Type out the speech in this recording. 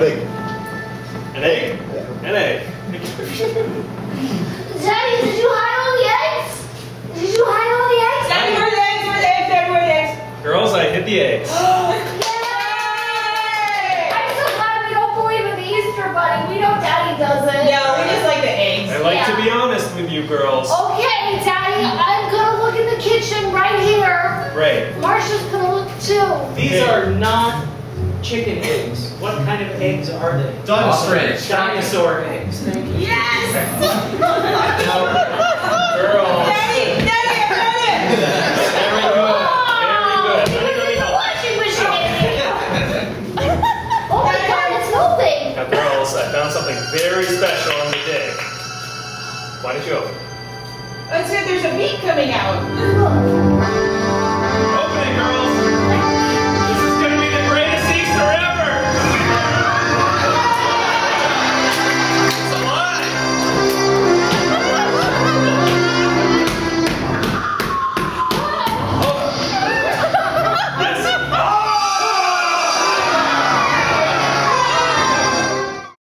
How big? An egg. Yeah. An egg. Daddy, did you hide all the eggs? Did you hide all the eggs? Daddy, where are the eggs? Where are the eggs? Daddy, where are the eggs? Girls, I hid the eggs. Yay! I'm so glad we don't believe in the Easter Bunny. We know Daddy doesn't. Yeah, we just like the eggs. I like to be honest with you girls. Okay, Daddy, I'm gonna look in the kitchen right here. Right. Marsha's gonna look too. These are not chicken eggs. What kind of eggs are they? Dinosaur eggs. Thank you. Yes! Girls. Daddy, I got it! Very good. Very good. Washing machine. Oh my God, it's moving. Now, girls, I found something very special on the dig. Why don't you open it? Let's see if there's a meat coming out.